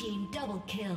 team double kill.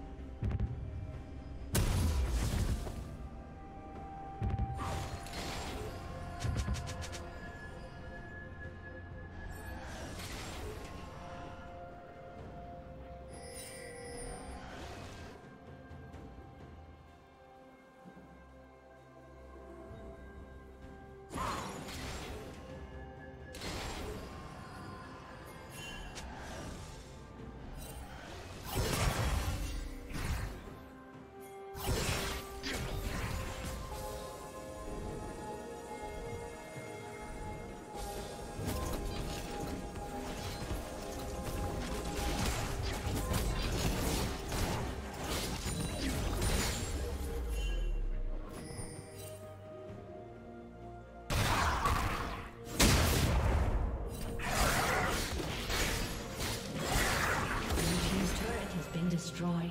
Destroyed.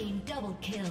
team double kill.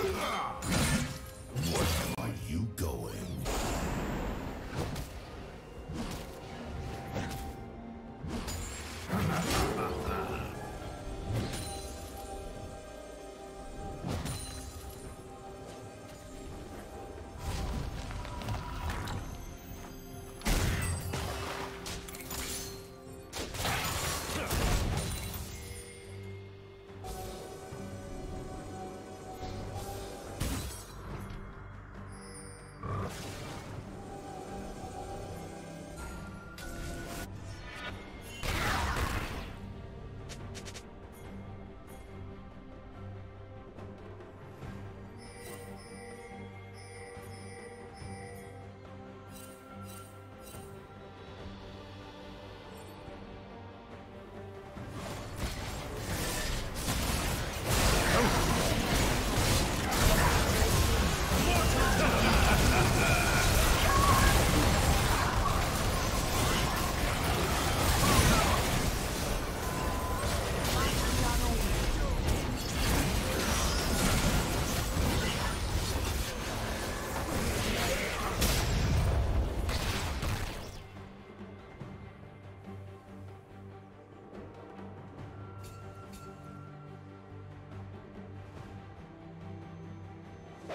No.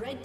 Red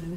Blue